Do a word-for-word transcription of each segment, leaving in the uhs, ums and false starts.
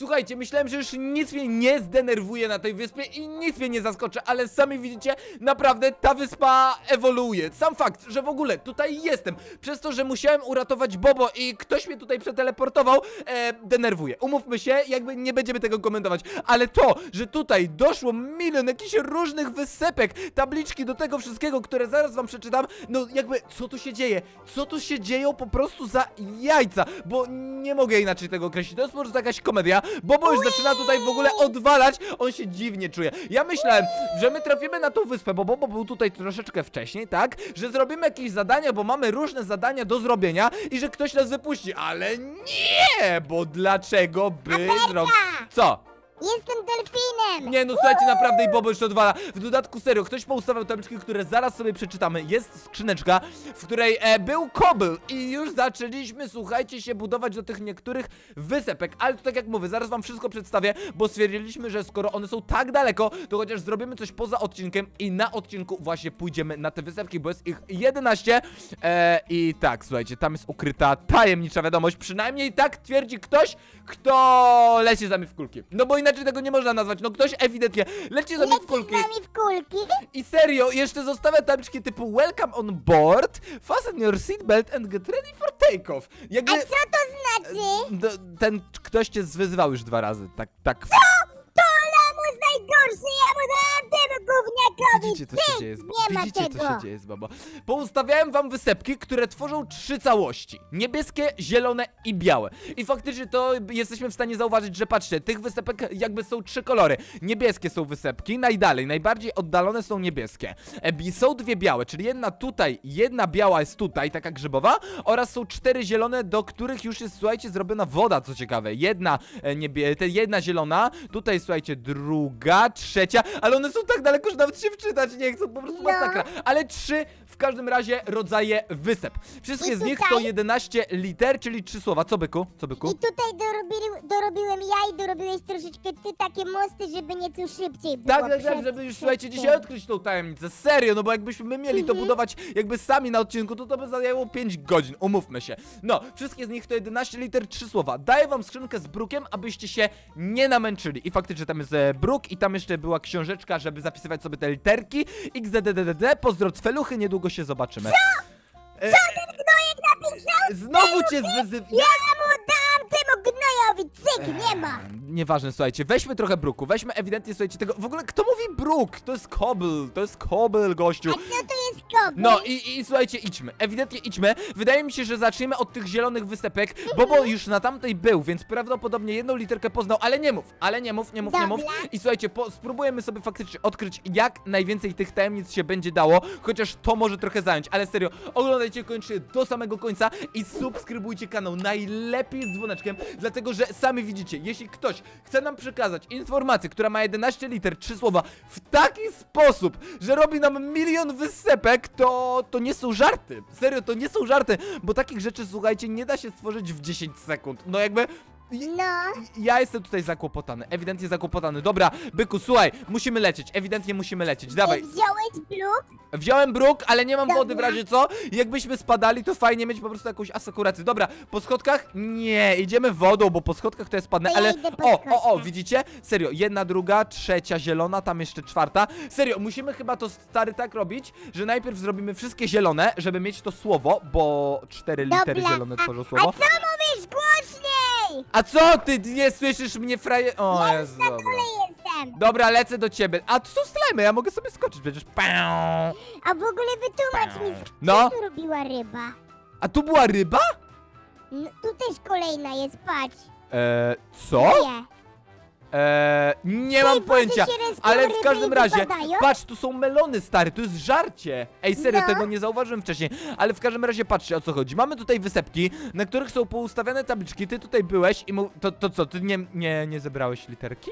Słuchajcie, myślałem, że już nic mnie nie zdenerwuje na tej wyspie i nic mnie nie zaskoczy, ale sami widzicie, naprawdę ta wyspa ewoluuje. Sam fakt, że w ogóle tutaj jestem, przez to, że musiałem uratować Bobo i ktoś mnie tutaj przeteleportował, e, denerwuje. Umówmy się, jakby nie będziemy tego komentować, ale to, że tutaj doszło milion jakichś różnych wysepek, tabliczki do tego wszystkiego, które zaraz wam przeczytam, no jakby co tu się dzieje? Co tu się dzieją po prostu za jajca, bo nie mogę inaczej tego określić, to jest może jakaś komedia. Bobo już zaczyna tutaj w ogóle odwalać, on się dziwnie czuje. Ja myślałem, że my trafimy na tą wyspę, bo Bobo był tutaj troszeczkę wcześniej, tak? Że zrobimy jakieś zadania, bo mamy różne zadania do zrobienia i że ktoś nas wypuści, ale nie, bo dlaczego by zrobić... Co? Jestem delfinem! Nie no, słuchajcie, naprawdę i Bobo już to odwala. W dodatku serio, ktoś poustawiał tabliczki, które zaraz sobie przeczytamy. Jest skrzyneczka, w której e, był kobyl i już zaczęliśmy, słuchajcie, się budować do tych niektórych wysepek. Ale to tak jak mówię, zaraz wam wszystko przedstawię, bo stwierdziliśmy, że skoro one są tak daleko, to chociaż zrobimy coś poza odcinkiem i na odcinku właśnie pójdziemy na te wysepki, bo jest ich jedenaście. E, I tak, słuchajcie, tam jest ukryta tajemnicza wiadomość. Przynajmniej tak twierdzi ktoś, kto leci za mi w kulki. No bo inaczej Znaczy tego nie można nazwać, no ktoś ewidentnie leci za mi w kulki. Leci w kulki. I serio, jeszcze zostawia tabliczki typu welcome on board, fasten your seatbelt and get ready for takeoff. Jakby... A co to znaczy? Ten ktoś cię zwyzywał już dwa razy, tak, tak. Co? To lamus najgorszy, ja mu dałem temu gówniakowi. Widzicie, co się dzieje z Bobo? Widzicie, co się dzieje z Bobo? Poustawiałem wam wysepki, które tworzą trzy całości. Niebieskie, zielone i białe. I faktycznie to jesteśmy w stanie zauważyć, że patrzcie, tych wysepek jakby są trzy kolory. Niebieskie są wysepki, najdalej, najbardziej oddalone są niebieskie. I są dwie białe, czyli jedna tutaj, jedna biała jest tutaj, taka grzybowa. Oraz są cztery zielone, do których już jest, słuchajcie, zrobiona woda, co ciekawe. Jedna niebie... jedna zielona, tutaj, słuchajcie, druga, trzecia, ale one są tak daleko, że nawet się wczytać nie chcą, po prostu masakra. Ale trzy w każdym razie rodzaje wysep. Wszystkie z nich to jedenaście liter, czyli trzy słowa. Co byku? Co byku? I tutaj dorobi dorobiłem ja i dorobiłeś troszeczkę ty takie mosty, żeby nieco szybciej było. Tak, tak, tak, żeby już, słuchajcie, dzisiaj odkryć tą tajemnicę. Serio, no bo jakbyśmy my mieli to budować jakby sami na odcinku, to to by zajęło pięć godzin, umówmy się. No, wszystkie z nich to jedenaście liter, trzy słowa. Daję wam skrzynkę z brukiem, abyście się nie namęczyli. I faktycznie tam jest bruk i tam jeszcze była książeczka, żeby zapisywać sobie te literki. X D D D D, pozdro cweluchy, niedługo się zobaczymy. Co? Co ten gnojek napisał? Znowu cię zwyzywa. Ja mu dam temu gnojowi, cyk, nie ma. Nieważne, słuchajcie, weźmy trochę bruku, weźmy ewidentnie, słuchajcie, tego, w ogóle kto mówi bruk? To jest kobyl, to jest kobyl, gościu. A co to jest kobyl? No i, i słuchajcie, idźmy, ewidentnie idźmy. Wydaje mi się, że zaczniemy od tych zielonych wysepek, Bobo już na tamtej był, więc prawdopodobnie jedną literkę poznał, ale nie mów, ale nie mów, nie mów, nie mów. I słuchajcie, po, spróbujemy sobie faktycznie odkryć, jak najwięcej tych tajemnic się będzie dało, chociaż to może trochę zająć, ale serio, oglądajcie koniecznie do samego końca i subskrybujcie kanał, najlepiej z dzwoneczkiem, dlatego, że sami widzicie, jeśli ktoś chce nam przekazać informację, która ma jedenaście liter, trzy słowa, w taki sposób, że robi nam milion wysepek, to, to nie są żarty. Serio, to nie są żarty, bo takich rzeczy, słuchajcie, nie da się stworzyć w dziesięć sekund. No jakby... No. Ja jestem tutaj zakłopotany, ewidentnie zakłopotany. Dobra, byku, słuchaj, musimy lecieć, ewidentnie musimy lecieć, dawaj. Wziąłeś bruk? Wziąłem bruk, ale nie mam Dobra. wody w razie co. Jakbyśmy spadali, to fajnie mieć po prostu jakąś asekurację. Dobra, po schodkach? Nie, idziemy wodą, bo po schodkach to ja spadnę, ale... O, o, o, widzicie? Serio, jedna, druga, trzecia zielona, tam jeszcze czwarta. Serio, musimy chyba to, stary, tak robić, że najpierw zrobimy wszystkie zielone, żeby mieć to słowo, bo cztery litery Dobra. zielone tworzą słowo. A co mówisz głośniej? A co? Ty nie słyszysz mnie, fraje... O, ja Jezu, dobra. Jestem. Dobra, lecę do ciebie. A to są slimy, ja mogę sobie skoczyć, przecież... A w ogóle wytłumacz mi, co no. tu robiła ryba? A tu była ryba? No, tu też kolejna jest, patrz. Eee, co? Nie. Eee, nie mam pojęcia, ale w każdym razie, patrz, tu są melony, stary, tu jest żarcie. Ej, serio, no. tego nie zauważyłem wcześniej, ale w każdym razie patrzcie, o co chodzi. Mamy tutaj wysepki, na których są poustawiane tabliczki, ty tutaj byłeś i mu... to, to co, ty nie, nie, nie zebrałeś literki?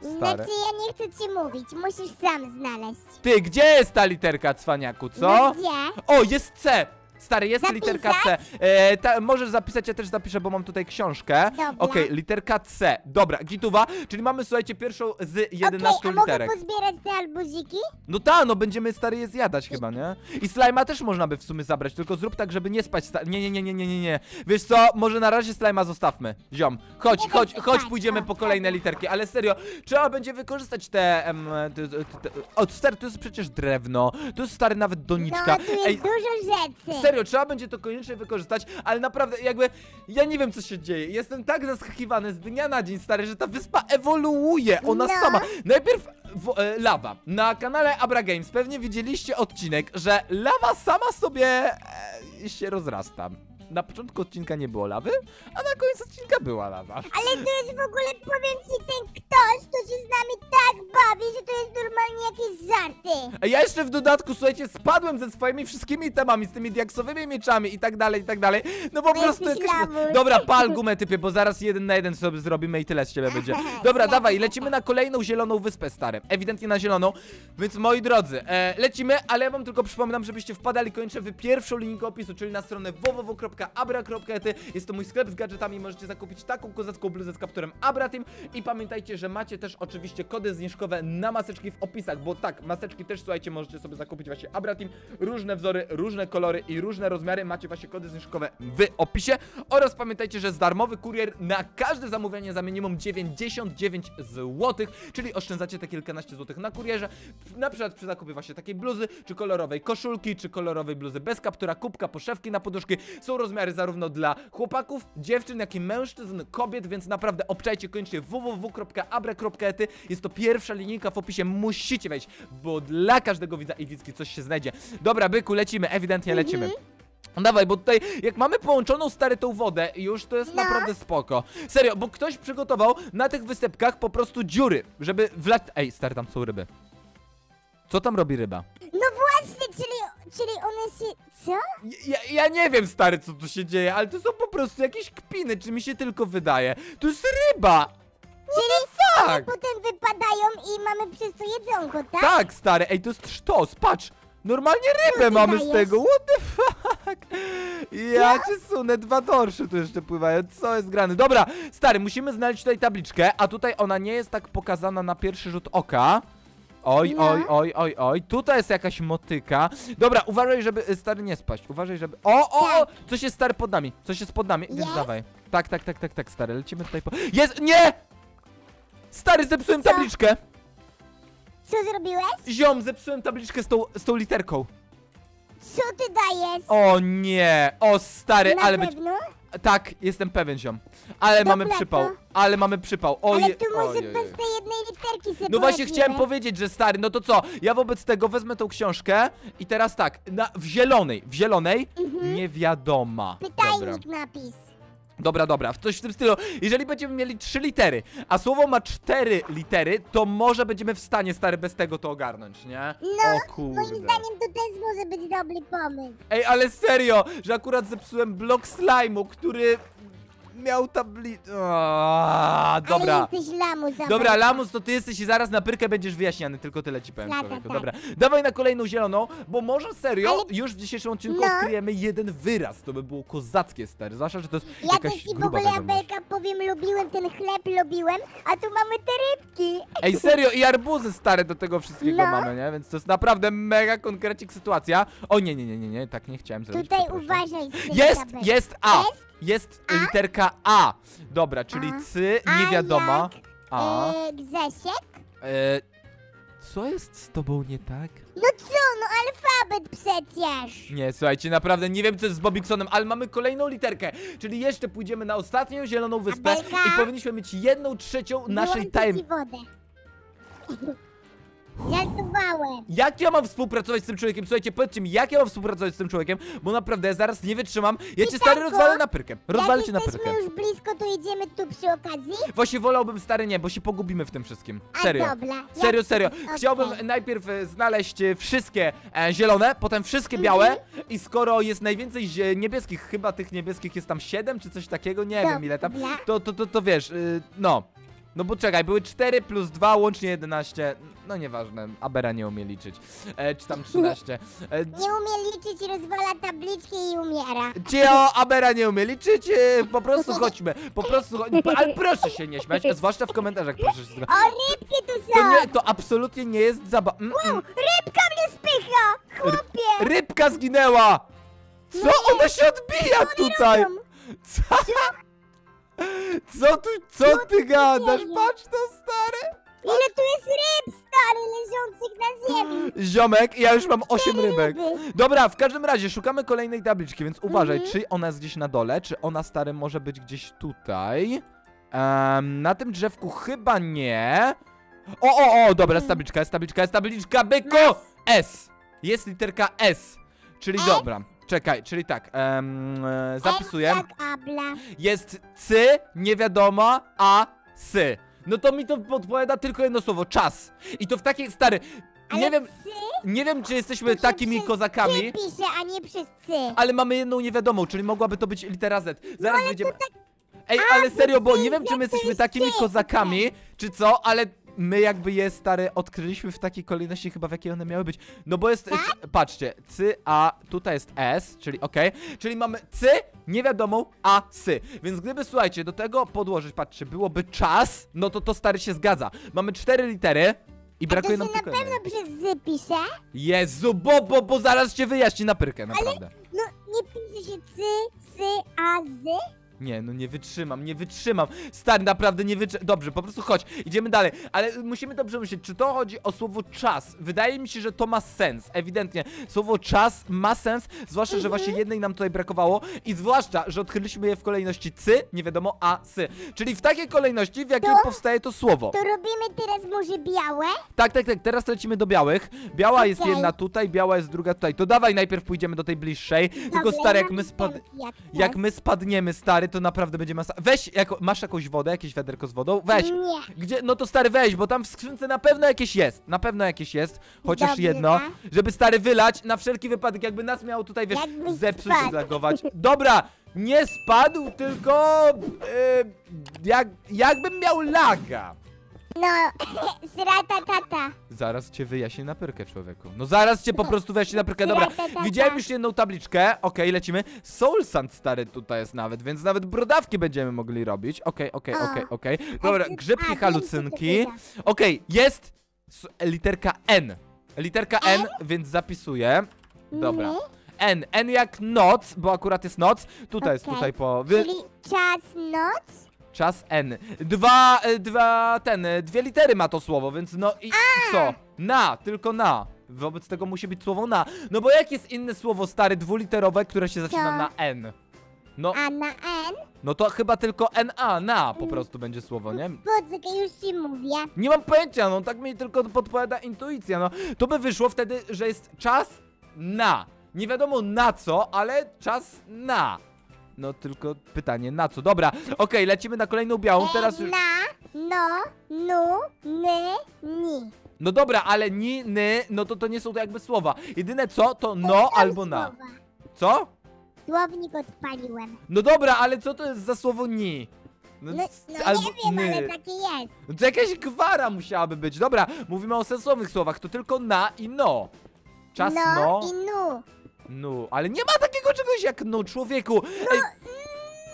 Stary. Znaczy, ja nie chcę ci mówić, musisz sam znaleźć. Ty, gdzie jest ta literka, cwaniaku, co? No, gdzie? O, jest C! Stary, jest zapisać? Literka C. E, ta, możesz zapisać, ja też zapiszę, bo mam tutaj książkę. Okej, okay, literka C. Dobra, gituwa, czyli mamy, słuchajcie, pierwszą z jedenastu okay, literek. Mogę pozbierać te albuziki? No tak, no będziemy, stary, je zjadać chyba, nie? I slajma też można by w sumie zabrać, tylko zrób tak, żeby nie spać. Nie, nie, nie, nie, nie, nie, nie. Wiesz co, może na razie slajma zostawmy. Ziom, chodź, chodź, chodź, pójdziemy po kolejne literki, ale serio, trzeba będzie wykorzystać te... Em, te, te, te, te. O, stary, to jest przecież drewno, to jest, stary, nawet doniczka. No, tu jest Ej, dużo rzeczy. Serio, trzeba będzie to koniecznie wykorzystać, ale naprawdę jakby, ja nie wiem, co się dzieje. Jestem tak zaskakiwany z dnia na dzień, stary, że ta wyspa ewoluuje, ona no. sama. Najpierw w, e, lawa. Na kanale Abra Games pewnie widzieliście odcinek, że lawa sama sobie e, się rozrasta. Na początku odcinka nie było lawy, a na końcu odcinka była lawa. Ale to jest w ogóle, powiem ci, ten ktoś, kto się z nami tak bawi, że to jest normalnie jakieś żarty. Ja jeszcze w dodatku, słuchajcie, spadłem ze swoimi wszystkimi temami, z tymi diaksowymi mieczami i tak dalej, i tak dalej. No po prostu jakiś... Dobra, pal gumę, typie, bo zaraz jeden na jeden sobie zrobimy i tyle z ciebie będzie. Dobra, dawaj, lecimy na kolejną zieloną wyspę, stary. Ewidentnie na zieloną, więc moi drodzy, e, lecimy, ale ja wam tylko przypominam, żebyście wpadali koniecznie w pierwszą linijkę opisu, czyli na stronę www. abra kropka y t. Jest to mój sklep z gadżetami. Możecie zakupić taką kozacką bluzę z kapturem Abratim. I pamiętajcie, że macie też oczywiście kody zniżkowe na maseczki w opisach, bo tak, maseczki też, słuchajcie, możecie sobie zakupić właśnie Abratim. Różne wzory, różne kolory i różne rozmiary. Macie właśnie kody zniżkowe w opisie. Oraz pamiętajcie, że jest darmowy kurier na każde zamówienie za minimum dziewięćdziesiąt dziewięć złotych, czyli oszczędzacie te kilkanaście złotych na kurierze. Na przykład przy zakupie właśnie takiej bluzy, czy kolorowej koszulki, czy kolorowej bluzy bez kaptura, kubka, poszewki na poduszki. Są rozmiary zarówno dla chłopaków, dziewczyn, jak i mężczyzn, kobiet, więc naprawdę obczajcie koniecznie www kropka abra kropka y t. Jest to pierwsza linijka w opisie, musicie wejść, bo dla każdego widza i widzki coś się znajdzie. Dobra, byku, lecimy, ewidentnie lecimy. Dawaj, bo tutaj jak mamy połączoną, stary, tą wodę już, to jest no. naprawdę spoko. Serio, bo ktoś przygotował na tych wysepkach po prostu dziury, żeby wlać... Ej, stary, tam są ryby. Co tam robi ryba? No właśnie, czyli, czyli one się... Co? Ja, ja nie wiem, stary, co tu się dzieje, ale to są po prostu jakieś kpiny, czy mi się tylko wydaje. To jest ryba! Czyli one potem wypadają i mamy przez to jedzonko, tak? Tak, stary, ej, to jest sztos, patrz! Normalnie rybę mamy z tego, what the fuck? Ja cię sunę, dwa dorsze tu jeszcze pływają, co jest grane? Dobra, stary, musimy znaleźć tutaj tabliczkę, a tutaj ona nie jest tak pokazana na pierwszy rzut oka. Oj, no. oj, oj, oj, oj, tutaj jest jakaś motyka. Dobra, uważaj, żeby, stary, nie spaść. Uważaj, żeby... O, o, o, coś jest, stary, pod nami. Coś jest pod nami, więc yes. dawaj. Tak, tak, tak, tak, tak, stary, lecimy tutaj po... Jest, nie! Stary, zepsułem Co? tabliczkę. Co zrobiłeś? Ziom, zepsułem tabliczkę z tą, z tą literką. Co ty dajesz? O nie, o, stary, Na ale... Pewno? Być... Tak, jestem pewien, ziom. Ale Dobre, mamy przypał, to... ale mamy przypał. Oje... Ale tu może bez tej jednej literki sobie. No właśnie chciałem powiedzieć, że stary, no to co? Ja wobec tego wezmę tą książkę i teraz tak, na, w zielonej, w zielonej mhm. niewiadoma. Pytajnik dobra. napis. Dobra, dobra, coś w tym stylu. Jeżeli będziemy mieli trzy litery, a słowo ma cztery litery, to może będziemy w stanie, stary, bez tego to ogarnąć, nie? No, o kurde. Moim zdaniem to też może być dobry pomysł. Ej, ale serio, że akurat zepsułem blok slajmu, który... Miał tabli... Oooo, dobra. Ale jesteś lamus, dobra, lamus to ty jesteś i zaraz na pyrkę będziesz wyjaśniany. Tylko tyle ci powiem, człowieku. Dobra, dawaj na kolejną zieloną, bo może serio ale... już w dzisiejszym odcinku no. odkryjemy jeden wyraz. To by było kozackie, stary. Zwłaszcza, że to jest ja jakaś gruba Ja też i w ogóle Abelka powiem, lubiłem ten chleb, lubiłem, a tu mamy te rybki. Ej, serio, i arbuzy, stare, do tego wszystkiego no. mamy, nie? Więc to jest naprawdę mega konkrecik sytuacja. O nie, nie, nie, nie, nie, tak nie chciałem zrobić. Tutaj poproszę. uważaj. Jest, Abelka. jest, a! Jest? Jest a? literka A. Dobra, czyli a. cy, nie wiadoma. A. Jak, a. E, Grzesiek? E, co jest z tobą nie tak? No co, no alfabet przecież. Nie, słuchajcie, naprawdę nie wiem, co jest z Bobiksonem, ale mamy kolejną literkę. Czyli jeszcze pójdziemy na ostatnią zieloną wyspę Abelka? i powinniśmy mieć jedną trzecią naszej tajemnicy. Żartowałem. Jak ja mam współpracować z tym człowiekiem? Słuchajcie, powiedzcie mi, jak ja mam współpracować z tym człowiekiem, bo naprawdę ja zaraz nie wytrzymam. Ja cię, stary, rozwalę na pyrkę. Rozwalę cię na pyrkę. Jak jesteśmy już blisko, to jedziemy tu przy okazji? Właśnie wolałbym, stary, nie, bo się pogubimy w tym wszystkim. Serio. A dobra. Serio, serio. Chciałbym okay. najpierw znaleźć wszystkie e, zielone, potem wszystkie białe mm-hmm. i skoro jest najwięcej niebieskich, chyba tych niebieskich jest tam siedem czy coś takiego, nie dobra. wiem ile tam, to, to, to, to wiesz, y, no. No bo czekaj, były cztery plus dwa, łącznie jedenaście... No nieważne, Abera nie umie liczyć. E, czy tam trzynaście. E, nie umie liczyć, rozwala tabliczki i umiera. Cio, Abera nie umie liczyć, e, po prostu chodźmy. Po prostu chodźmy, ale proszę się nie śmiać, zwłaszcza w komentarzach proszę się. O, rybki tu są! To, nie, to absolutnie nie jest zabawa. Mm -mm. Wow, rybka mnie spycha, chłopie! Rybka zginęła! Co? Ona się odbija tutaj! Co? Co tu, co ty gadasz? Patrz to, stary! Ile tu jest ryb, stary, leżących na ziemi? Ziomek, ja już mam osiem rybek. Dobra, w każdym razie szukamy kolejnej tabliczki, więc uważaj, mhm. czy ona jest gdzieś na dole, czy ona, stary, może być gdzieś tutaj. Um, na tym drzewku chyba nie. O, o, o, dobra, jest tabliczka, jest tabliczka, jest tabliczka, byku! S. Jest literka S, czyli S? Dobra. Czekaj, czyli tak, um, e, zapisuję. Jest C, nie wiadomo, a sy. No to mi to podpowiada tylko jedno słowo, czas. I to w takiej, stary, ale nie wiem, cy? Nie wiem, czy jesteśmy to takimi kozakami. Nie pisze, a nie przez C. Ale mamy jedną niewiadomą, czyli mogłaby to być litera Z. Zaraz no, będziemy... Tak... Ej, a, ale serio, bo nie wiem, czy my jesteśmy takimi kozakami, czy co, ale... My jakby je, stary, odkryliśmy w takiej kolejności chyba, w jakiej one miały być. No bo jest, tak? Patrzcie, cy, a tutaj jest S, czyli okej, okay, czyli mamy cy, niewiadomą, a sy. Więc gdyby, słuchajcie, do tego podłożyć, patrzcie, byłoby czas, no to to, stary, się zgadza. Mamy cztery litery i brakuje nam tylko... A to się na pewno przez zy pisze? Jezu, bo, bo, bo zaraz cię wyjaśni na pyrkę, naprawdę. Ale, no, nie pisze się cy, sy, a zy? Nie, no nie wytrzymam, nie wytrzymam. Stary, naprawdę nie wytrzymam. Dobrze, po prostu chodź, idziemy dalej. Ale musimy dobrze myśleć, czy to chodzi o słowo czas. Wydaje mi się, że to ma sens, ewidentnie. Słowo czas ma sens, zwłaszcza, że właśnie jednej nam tutaj brakowało. I zwłaszcza, że odkryliśmy je w kolejności cy, nie wiadomo, a sy. Czyli w takiej kolejności, w jakiej to, powstaje to słowo. To robimy teraz może białe? Tak, tak, tak, teraz lecimy do białych. Biała okay. jest jedna tutaj, biała jest druga tutaj. To dawaj, najpierw pójdziemy do tej bliższej. Dobre, tylko stary, jak my, spad... jak, jak my spadniemy, stary, to naprawdę będzie masa. Weź, jako, masz jakąś wodę, jakieś wiaderko z wodą? Weź. Nie. Gdzie? No to stary, weź, bo tam w skrzynce na pewno jakieś jest. Na pewno jakieś jest. Chociaż Dobry, jedno. Tak? Żeby, stary, wylać na wszelki wypadek, jakby nas miało tutaj, wiesz, jakby zepsuć, zagować. Dobra, nie spadł, tylko... Yy, jak, jakbym miał laga. No, srata tata. Zaraz cię wyjaśnię na pyrkę, człowieku. No zaraz cię po prostu wyjaśnię na pyrkę. Dobra, widziałem już jedną tabliczkę. Okej, okay, lecimy. Soul Sand, stary, tutaj jest nawet, więc nawet brodawki będziemy mogli robić. Okej, okay, okej, okay, okej, okay, okej. Okay. Dobra, grzybki, halucynki. Okej, okay, jest literka N. Literka N, więc zapisuję. Dobra. N, N jak noc, bo akurat jest noc. Tutaj jest, tutaj po... Czyli czas, noc? Czas N. Dwa, dwa, ten, dwie litery ma to słowo, więc no i A. co? Na, tylko na. Wobec tego musi być słowo na. No bo jak jest inne słowo, stary, dwuliterowe, które się zaczyna co? na N? No. A na N? No to chyba tylko N A, na po prostu będzie słowo, nie? Poczekaj, już ci mówię. Nie mam pojęcia, no tak mi tylko podpowiada intuicja, no. To by wyszło wtedy, że jest czas na. Nie wiadomo na co, ale czas na. No tylko pytanie, na co? Dobra, okej, okay, lecimy na kolejną białą, teraz już... Na, no, nu, ny, ni. No dobra, ale ni, ny, no to to nie są to jakby słowa. Jedyne co, to no albo na. Co? Słownik odpaliłem. No dobra, ale co to jest za słowo ni? No, no, no nie albo, wiem, my. ale takie jest. No to jakaś gwara musiałaby być. Dobra, mówimy o sensownych słowach, to tylko na i no. Czas no. No i nu. No, ale nie ma takiego czegoś jak no, człowieku. Ej,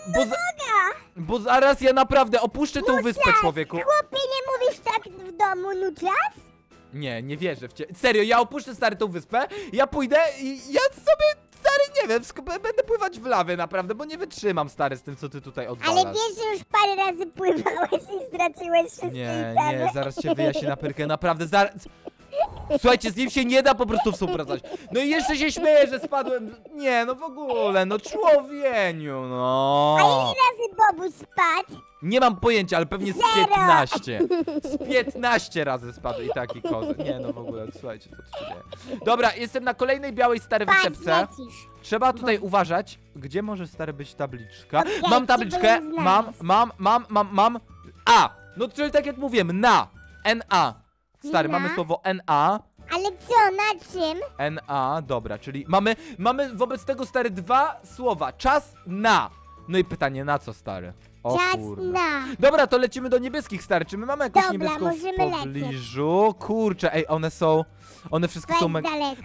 no, bo, za, bo zaraz ja naprawdę opuszczę tę wyspę, człowieku. Chłopie, nie mówisz tak w domu, no czas? Nie, nie wierzę w ciebie. Serio, ja opuszczę, stary, tą wyspę, ja pójdę i ja sobie... Stary, nie wiem, będę pływać w lawie naprawdę, bo nie wytrzymam, stary, z tym, co ty tutaj odwalasz. Ale wiesz, że już parę razy pływałeś i straciłeś wszystkie Nie, itemy. nie, zaraz się wyjaśnię na pyrkę, naprawdę, zaraz... Słuchajcie, z nim się nie da po prostu współpracować. No i jeszcze się śmieję, że spadłem. Nie, no w ogóle, no człowieniu, no. A ile razy Bobu spadł? Nie mam pojęcia, ale pewnie z piętnaście. Z piętnaście razy spadł i taki kozy. Nie, no w ogóle, słuchajcie, to co dzieje. Dobra, jestem na kolejnej białej, starej wysepce. Trzeba tutaj uważać, gdzie może, stary, być tabliczka. Mam tabliczkę, mam, mam, mam, mam, mam. A, no czyli tak jak mówiłem, na, N A. Stary, na? Mamy słowo N A. Ale co, na czym? N A, dobra, czyli mamy, mamy wobec tego, stary, dwa słowa. Czas na. No i pytanie, na co, stary? O kurwa. Dobra, to lecimy do niebieskich starczy. My mamy jakąś niebieską w pobliżu. Lecieć. Kurczę, ej, one są... One wszystkie są...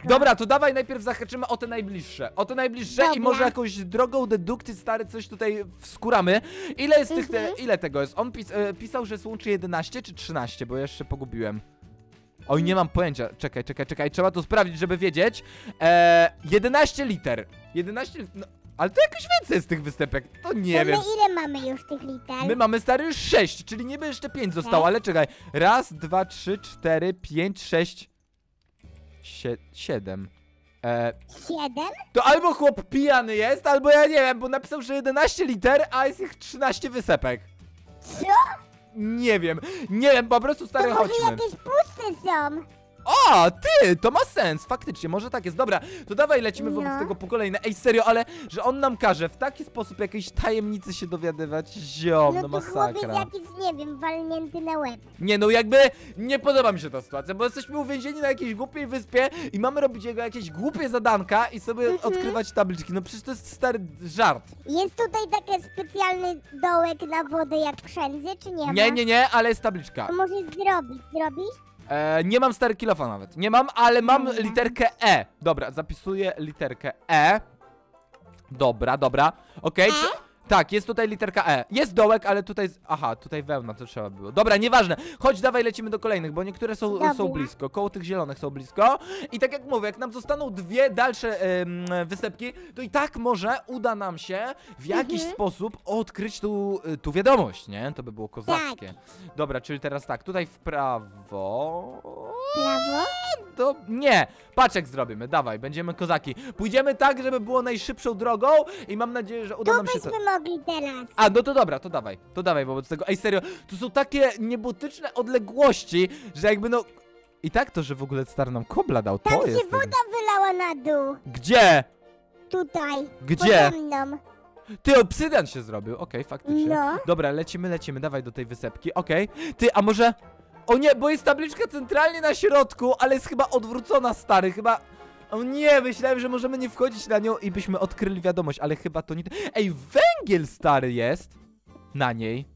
Dobra, to dawaj najpierw zahaczymy o te najbliższe. O te najbliższe. Dobra. I może jakąś drogą dedukcji, stary, coś tutaj wskuramy. Ile jest mhm. tych... Te... Ile tego jest? On pis... pisał, że łączy jedenaście czy trzynaście, bo jeszcze pogubiłem. Oj, nie mam pojęcia. Czekaj, czekaj, czekaj. Trzeba to sprawdzić, żeby wiedzieć. Eee, jedenaście liter. jedenaście... No. Ale to jakoś więcej z tych występek, to nie wiem. Ile mamy już tych liter? My mamy stary już sześć, czyli niby jeszcze pięć zostało, ale czekaj. Raz, dwa, trzy, cztery, pięć, sześć, siedem. E... Siedem? To albo chłop pijany jest, albo ja nie wiem, bo napisał, że jedenaście liter, a jest ich trzynaście wysepek. Co? Nie wiem, nie wiem, po prostu stary, chodźmy. To może jakieś puste są. O, ty, to ma sens, faktycznie, może tak jest. Dobra, to dawaj lecimy no. wobec tego po kolejne. Ej, serio, ale, że on nam każe w taki sposób jakiejś tajemnicy się dowiadywać. Ziom, no, no masakra. No jakiś, nie wiem, walnięty na łeb. Nie, no jakby, nie podoba mi się ta sytuacja, bo jesteśmy uwięzieni na jakiejś głupiej wyspie i mamy robić jego jakieś głupie zadanka i sobie mhm. odkrywać tabliczki. No przecież to jest stary żart. Jest tutaj taki specjalny dołek na wodę jak wszędzie, czy nie ma? Nie, nie, nie, ale jest tabliczka. To możesz zrobić, zrobisz? E, nie mam stary kilofa nawet, nie mam, ale mam literkę E. Dobra, zapisuję literkę E. Dobra, dobra, okej, okay. e? Tak, jest tutaj literka E. Jest dołek, ale tutaj, aha, tutaj wełna to trzeba było. Dobra, nieważne, chodź dawaj lecimy do kolejnych, bo niektóre są, są blisko, koło tych zielonych są blisko. I tak jak mówię, jak nam zostaną dwie dalsze ym, wysepki, to i tak może uda nam się w jakiś mhm. sposób odkryć tu, tu wiadomość, nie? To by było kozackie. Tak. Dobra, czyli teraz tak, tutaj w prawo... Prawo? To nie, paczek zrobimy, dawaj, będziemy kozaki. Pójdziemy tak, żeby było najszybszą drogą i mam nadzieję, że uda tu nam się... To byśmy mogli teraz. A, no to dobra, to dawaj, to dawaj wobec tego. Ej, serio, tu są takie niebotyczne odległości, że jakby no... I tak to, że w ogóle star nam kobla dał, to tam jest... Tam się woda wylała na dół. Gdzie? Tutaj. Gdzie? Pode mną. Ty, obsydian się zrobił, okej, okay, faktycznie. No. Dobra, lecimy, lecimy, dawaj do tej wysepki, okej. Okay. Ty, a może... O nie, bo jest tabliczka centralnie na środku, ale jest chyba odwrócona, stary, chyba... O nie, myślałem, że możemy nie wchodzić na nią i byśmy odkryli wiadomość, ale chyba to nie... Ej, węgiel stary jest na niej.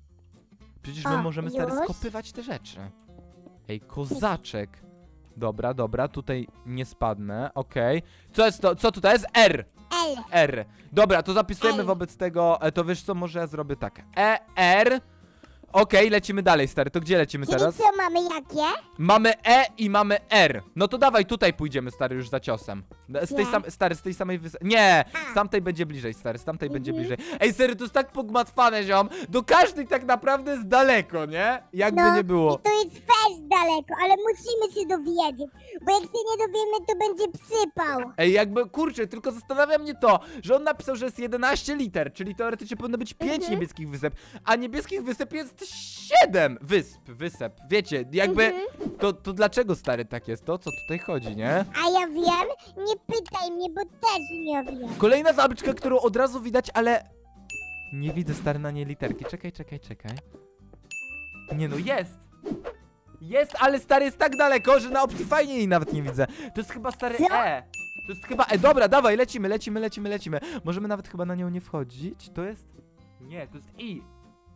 Przecież my o, możemy, już? Stary, skopywać te rzeczy. Ej, kozaczek. Dobra, dobra, tutaj nie spadnę, okej. Okay. Co jest to? Co tutaj jest? R. L. R. Dobra, to zapisujemy L. wobec tego, to wiesz co, może ja zrobię tak. E, R... Okej, okay, lecimy dalej, stary. To gdzie lecimy Czyli teraz? Co mamy jakie? Mamy E i mamy R. No to dawaj, tutaj pójdziemy, stary, już za ciosem. Z tej sam, stary, z tej samej wys... Nie! A. Z tamtej będzie bliżej, stary, z tamtej mhm. będzie bliżej. Ej, serio, to jest tak pogmatwane, ziom. Do każdej tak naprawdę jest daleko, nie? Jakby no, nie było. I to jest fest daleko, ale musimy się dowiedzieć. Bo jak się nie dowiemy, to będzie psypał. Ej, jakby, kurczę, tylko zastanawia mnie to, że on napisał, że jest jedenaście liter, czyli teoretycznie powinno być pięć mhm. niebieskich wysep, a niebieskich wysep jest siedem wysp, wysep, wiecie, jakby, mhm. to, to dlaczego stary tak jest, to co tutaj chodzi, nie? A ja wiem, nie pytaj mnie, bo też nie wiem. Kolejna tabliczka, którą od razu widać, ale nie widzę stary na niej literki, czekaj, czekaj, czekaj. Nie no, jest, jest, ale stary jest tak daleko, że na opcji fajnie jej nawet nie widzę, to jest chyba stary co? E. To jest chyba E, dobra, dawaj, lecimy, lecimy, lecimy, lecimy. Możemy nawet chyba na nią nie wchodzić, to jest, nie, to jest I.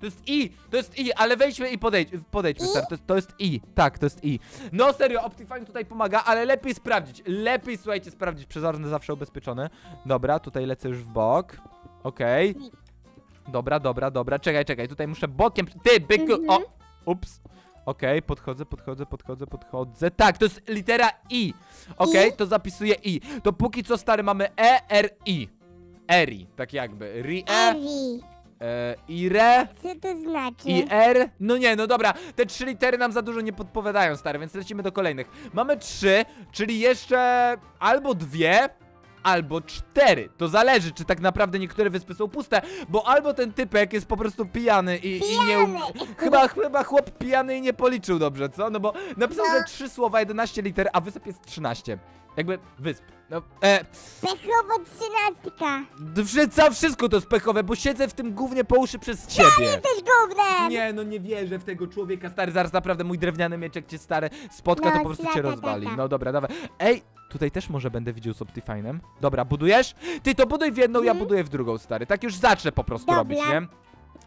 To jest I, to jest I, ale wejdźmy i podejdź, podejdźmy, stary, to, to jest I, tak, to jest I. No serio, Optifine tutaj pomaga, ale lepiej sprawdzić, lepiej, słuchajcie, sprawdzić, przezorny zawsze ubezpieczony. Dobra, tutaj lecę już w bok, okej. Okay. Dobra, dobra, dobra, czekaj, czekaj, tutaj muszę bokiem, ty, byku, mhm. o, ups. Okej, okay, podchodzę, podchodzę, podchodzę, podchodzę. Tak, to jest litera I, okej, okay, to zapisuję I. To póki co, stary, mamy E, R, I. Eri, tak jakby, ri, e. E, I R E. Co to znaczy? I R. No nie, no dobra, te trzy litery nam za dużo nie podpowiadają, stary, więc lecimy do kolejnych. Mamy trzy, czyli jeszcze albo dwie, albo cztery. To zależy, czy tak naprawdę niektóre wyspy są puste, bo albo ten typek jest po prostu pijany i, pijany. i nie... Chyba, chyba chłop pijany i nie policzył dobrze, co? No bo napisał, no. że trzy słowa, jedenaście liter, a wysep jest trzynaście. Jakby wysp. No, e. Pechowo trzynastka. Wrzucam, wszystko to jest pechowe, bo siedzę w tym gównie po uszy przez ciebie. Ja jesteś gównem! Nie, no nie wierzę w tego człowieka, stary, zaraz naprawdę mój drewniany mieczek cię, stary, spotka, no, to po prostu cię rozwali. No dobra, dawaj. Ej, tutaj też może będę widział z Optifine'em. Dobra, budujesz? Ty to buduj w jedną, hmm? ja buduję w drugą, stary. Tak już zacznę po prostu dobra. robić, nie?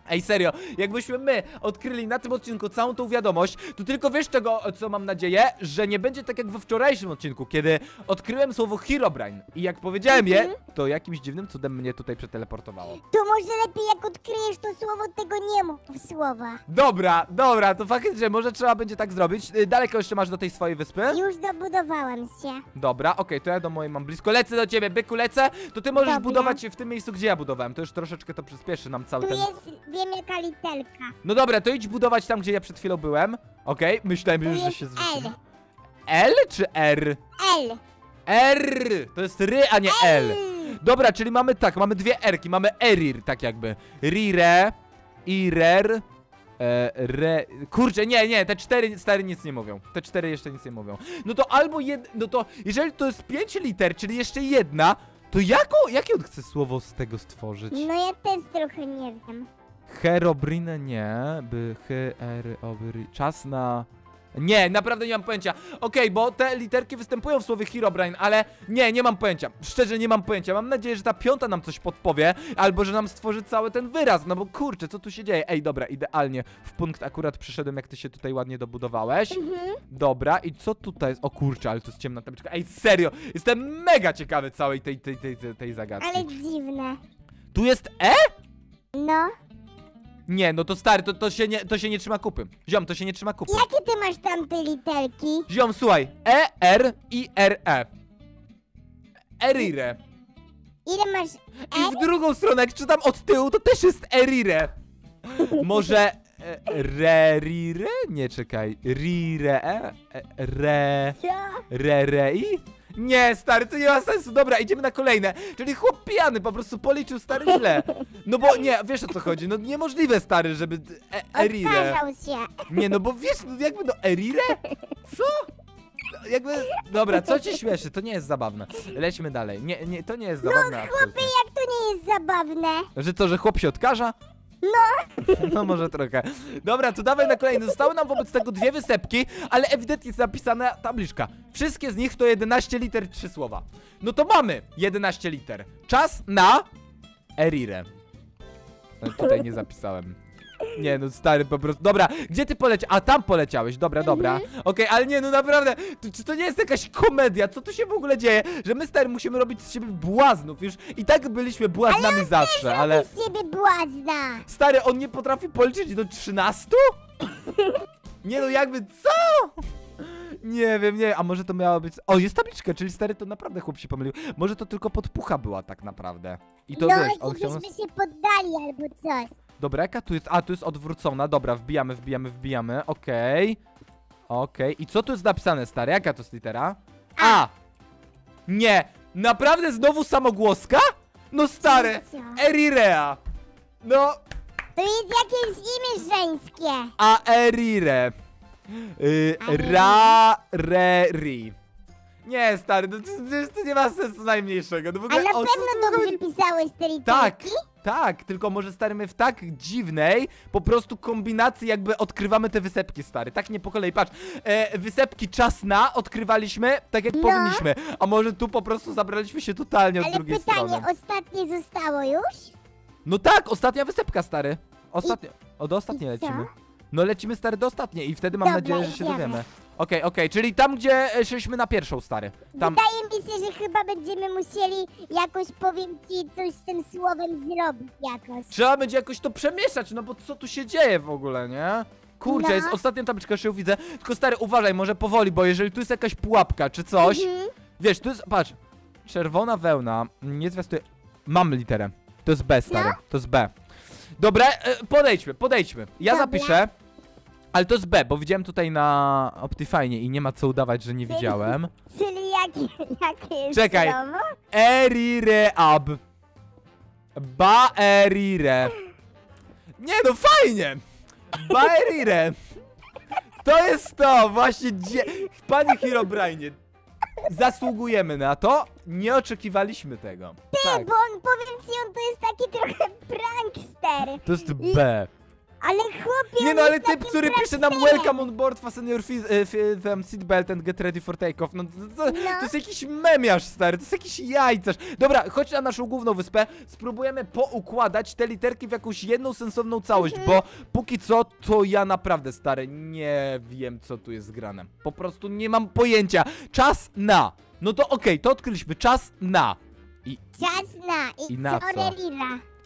Ej, serio, jakbyśmy my odkryli na tym odcinku całą tą wiadomość, to tylko wiesz czego, co mam nadzieję, że nie będzie tak jak we wczorajszym odcinku, kiedy odkryłem słowo Herobrine i jak powiedziałem je, to jakimś dziwnym cudem mnie tutaj przeteleportowało. To może lepiej jak odkryjesz to słowo, tego nie mów słowa. Dobra, dobra, to faktycznie może trzeba będzie tak zrobić. Daleko jeszcze masz do tej swojej wyspy? Już dobudowałem się. Dobra, okej, okay, to ja do mojej mam blisko. Lecę do ciebie, byku, lecę, to ty możesz dobra. budować się w tym miejscu, gdzie ja budowałem. To już troszeczkę to przyspieszy nam cały tu ten... Jest... wielka literka. No dobra, to idź budować tam, gdzie ja przed chwilą byłem. Okej, okay, myślałem już, że się zrzuciłem. L czy R? L. R. To jest R, a nie L. L. Dobra, czyli mamy tak, mamy dwie R-ki. Mamy Erir, tak jakby. Rire, Irer, e, Re... Kurczę, nie, nie, te cztery stary nic nie mówią. Te cztery jeszcze nic nie mówią. No to albo jed... No to, jeżeli to jest pięć liter, czyli jeszcze jedna, to jaką... Jakie on chce słowo z tego stworzyć? No ja też trochę nie wiem. Herobrine nie, by Herobrine. Czas na... Nie, naprawdę nie mam pojęcia. Okej, okay, bo te literki występują w słowie Herobrine, ale nie, nie mam pojęcia. Szczerze nie mam pojęcia. Mam nadzieję, że ta piąta nam coś podpowie, albo że nam stworzy cały ten wyraz. No bo kurczę, co tu się dzieje? Ej, dobra, idealnie. W punkt akurat przyszedłem, jak ty się tutaj ładnie dobudowałeś. Mhm. Dobra, i co tutaj jest? O kurczę, ale to jest ciemna tabliczka. Ej, serio, jestem mega ciekawy całej tej, tej, tej, tej, tej zagadki. Ale dziwne. Tu jest E? No. Nie, no to stary, to, to, się nie, to się nie trzyma kupy. Ziom, to się nie trzyma kupy. Jakie ty masz tam te literki? Ziom, słuchaj. E R I R E. Erire. Ile masz E? I w drugą stronę, jak czytam od tyłu, to też jest Erire. Może... E, re, rire? Nie, czekaj. Rire, e, re... Re, re, i? Nie, stary, to nie ma sensu. Dobra, idziemy na kolejne. Czyli chłop pijany po prostu policzył, stary, źle. No bo nie, wiesz o co chodzi. No niemożliwe, stary, żeby... E erire. Się. Nie, no bo wiesz, no jakby no erire? Co? No, jakby... Dobra, co ci śmieszy? To nie jest zabawne. Lećmy dalej. Nie, nie, to nie jest zabawne. No chłopie, jak to nie jest zabawne? Że co, że chłop się odkaża? No. No może trochę. Dobra, to dawaj na kolejny. Zostały nam wobec tego dwie wysepki, ale ewidentnie jest napisana tabliczka. Wszystkie z nich to jedenaście liter, trzy słowa. No to mamy jedenaście liter. Czas na Erirę. Tutaj nie zapisałem. Nie, no stary, po prostu... Dobra, gdzie ty poleciałeś? A, tam poleciałeś, dobra, dobra. Okej, okay, ale nie, no naprawdę, to, czy to nie jest jakaś komedia? Co tu się w ogóle dzieje? Że my, stary, musimy robić z siebie błaznów. Już i tak byliśmy błaznami ale zawsze, ale... Ale z siebie błazna! Stary, on nie potrafi policzyć do trzynastu? Nie, no jakby, co? Nie wiem, nie, a może to miało być... O, jest tabliczka, czyli stary, to naprawdę chłop się pomylił. Może to tylko podpucha była tak naprawdę. I to no, wiesz, on chciał... No, żebyśmy się poddali albo coś. Dobra, jaka tu jest? A, tu jest odwrócona. Dobra, wbijamy, wbijamy, wbijamy. Okej. Okej. I co tu jest napisane, stary? Jaka to jest litera? A! Nie! Naprawdę znowu samogłoska? No stary! Erirea! No! To jest jakieś imię żeńskie. A Erire. Y, ra, re, ri. Nie, stary, to, to, to nie ma sensu najmniejszego. No w ogóle, ale na o, pewno dobrze chodzi? Pisałeś te literki? Tak, tak, tylko może, stary, my w tak dziwnej po prostu kombinacji jakby odkrywamy te wysepki, stary. Tak nie po kolei, patrz, e, wysepki czas na odkrywaliśmy tak jak no. powinniśmy. A może tu po prostu zabraliśmy się totalnie od ale drugiej pytanie, strony. Ale pytanie, ostatnie zostało już? No tak, ostatnia wysepka, stary. Ostatnia, I, o, do ostatniej lecimy. Co? No lecimy, stary, do ostatniej i wtedy mam dobra, nadzieję, że się idziemy. dowiemy. Okej, okay, okej, okay. Czyli tam, gdzie szliśmy na pierwszą, stary. Tam... Wydaje mi się, że chyba będziemy musieli jakoś, powiem ci, coś z tym słowem zrobić jakoś. Trzeba będzie jakoś to przemieszać, no bo co tu się dzieje w ogóle, nie? Kurczę, no. Jest ostatnia tabliczka, już ją widzę. Tylko stary, uważaj, może powoli, bo jeżeli tu jest jakaś pułapka czy coś... Mhm. Wiesz, tu jest, patrz, czerwona wełna, nie zwiastuje... Mam literę, to jest B, stary, no? To jest B. Dobra, podejdźmy, podejdźmy. Ja Dobra. zapiszę... Ale to jest B, bo widziałem tutaj na Optifine i nie ma co udawać, że nie czyli, widziałem. Czyli jakie jak jest Czekaj. słowo? Erireab. Baerire. Nie no, fajnie. Baerire. To jest to, właśnie. Panie Herobrine, zasługujemy na to. Nie oczekiwaliśmy tego. Ty, tak. Bo on, powiem ci, on to jest taki trochę prankster. To jest B. Ale chłopie, nie no, ale typ, który pisze nam welcome on board fasten seatbelt and get ready for takeoff. No, to, to, no. to jest jakiś memiarz, stary, to jest jakiś jajcarz. Dobra, chodź na naszą główną wyspę, spróbujemy poukładać te literki w jakąś jedną sensowną całość, mm-hmm. bo póki co, to ja naprawdę, stary, nie wiem, co tu jest grane. Po prostu nie mam pojęcia. Czas na. No to okej, okay, to odkryliśmy. Czas na. I, Czas na. I, i na co?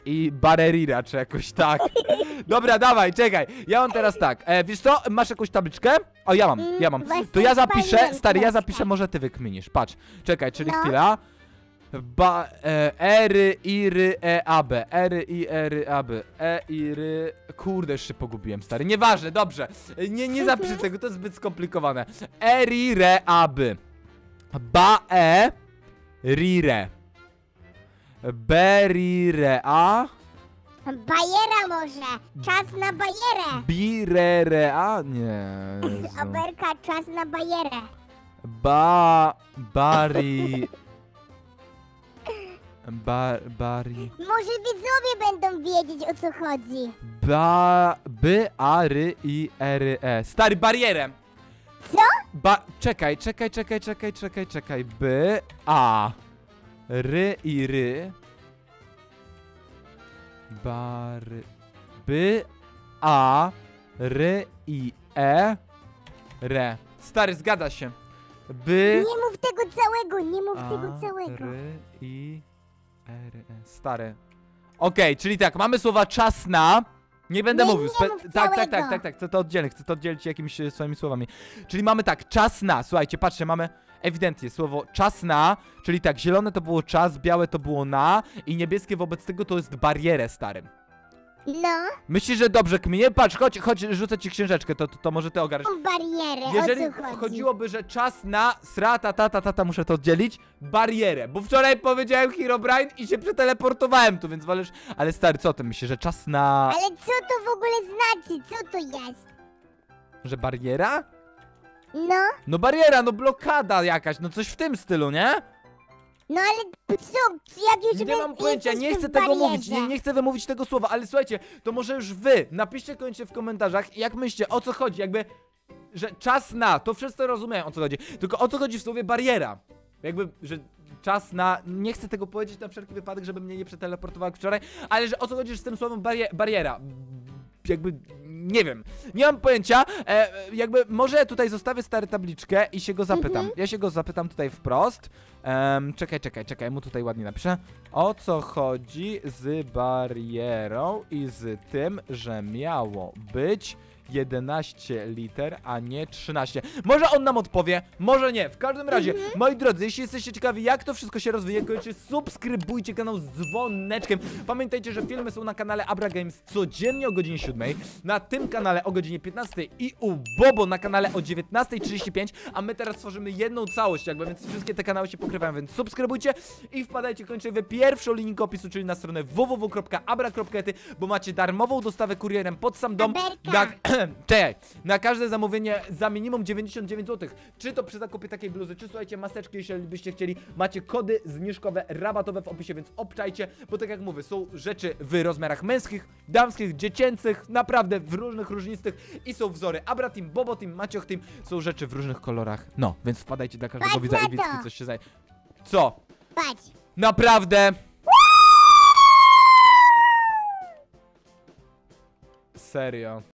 I barerira, czy jakoś tak. Dobra, dawaj, czekaj. Ja mam teraz tak, e, wiesz co, masz jakąś tabliczkę? O, ja mam, ja mam. To ja zapiszę, stary, ja zapiszę, może ty wykminisz. Patrz, czekaj, czyli chwila. Ba, e, ery, iry, e, a, b. Ery, i, ery, a, b. E, iry. Kurde, jeszcze pogubiłem, stary. Nieważne, dobrze. Nie, nie zapiszę tego, to jest zbyt skomplikowane. Eri, re, a, b. Ba, e, rire. Berire, a? Bajera może, czas na bajerę. Birere, a? Nie. Oberka, czas na bajerę. Ba... bari... Ba... bari... Może widzowie będą wiedzieć, o co chodzi. Ba... by, a, ry, i, ery, e. Stary, barierę. Co? Ba... czekaj, czekaj, czekaj, czekaj, czekaj, czekaj. By, a... ry i ry. Bary. By. A. Ry i e. Re. Stary, zgadza się. By. Nie mów tego całego, nie mów a, tego całego. Ry i e, ry, e. Stary. Okej, okay, czyli tak, mamy słowa czas na. Nie będę nie, mówił. Nie mów tak, całego. tak, tak, tak, tak. Chcę to oddzielić, chcę to oddzielić jakimiś swoimi słowami. Czyli mamy tak, czas na. Słuchajcie, patrzcie, mamy. Ewidentnie słowo czas na, czyli tak, zielone to było czas, białe to było na i niebieskie wobec tego to jest barierę, starym. No. Myślisz, że dobrze kminie? Patrz, chodź, chodź, rzucę ci książeczkę, to, to, to może ty ogarniesz. O barierę, jeżeli o co chodzi? Chodziłoby, że czas na sra, ta, ta, ta, ta, ta, muszę to oddzielić, barierę, bo wczoraj powiedziałem Herobrine i się przeteleportowałem tu, więc wolisz, ale stary, co ty myślisz, że czas na... Ale co to w ogóle znaczy, co to jest? Że bariera? No. No bariera, no blokada jakaś, no coś w tym stylu, nie? No ale co, jak już nie mam pojęcia, nie chcę tego mówić, nie, nie chcę wymówić tego słowa, ale słuchajcie, to może już wy napiszcie koniecznie w komentarzach, jak myślicie, o co chodzi, jakby, że czas na, to wszyscy rozumieją, o co chodzi, tylko o co chodzi w słowie bariera, jakby, że... Czas na... Nie chcę tego powiedzieć na wszelki wypadek, żeby mnie nie przeteleportował wczoraj, ale że o co chodzi z tym słowem barie, bariera? Jakby... Nie wiem. Nie mam pojęcia. E, jakby może tutaj zostawię stary tabliczkę i się go zapytam. Mhm. Ja się go zapytam tutaj wprost. E, czekaj, czekaj, czekaj. Mu tutaj ładnie napiszę. O co chodzi z barierą i z tym, że miało być... jedenaście liter, a nie trzynaście. Może on nam odpowie, może nie. W każdym razie, mm-hmm. moi drodzy, jeśli jesteście ciekawi, jak to wszystko się rozwija, koniecznie subskrybujcie kanał z dzwoneczkiem. Pamiętajcie, że filmy są na kanale Abra Games codziennie o godzinie siódmej, na tym kanale o godzinie piętnastej i u Bobo na kanale o dziewiętnastej trzydzieści pięć, a my teraz tworzymy jedną całość jakby, więc wszystkie te kanały się pokrywają, więc subskrybujcie i wpadajcie koniecznie w pierwszą linijkę opisu, czyli na stronę www kropka abra kropka y t, bo macie darmową dostawę kurierem pod sam dom. Czekaj, na każde zamówienie za minimum dziewięćdziesiąt dziewięć złotych. Czy to przy zakupie takiej bluzy, czy słuchajcie, maseczki, jeśli byście chcieli, macie kody zniżkowe, rabatowe w opisie, więc obczajcie, bo tak jak mówię, są rzeczy w rozmiarach męskich, damskich, dziecięcych, naprawdę w różnych, różnistych i są wzory Abratim, Bobo Team, Macioch Team, są rzeczy w różnych kolorach, no, więc wpadajcie dla każdego widza i widzki, coś się zajmie. Co? Patrz. Naprawdę? Serio.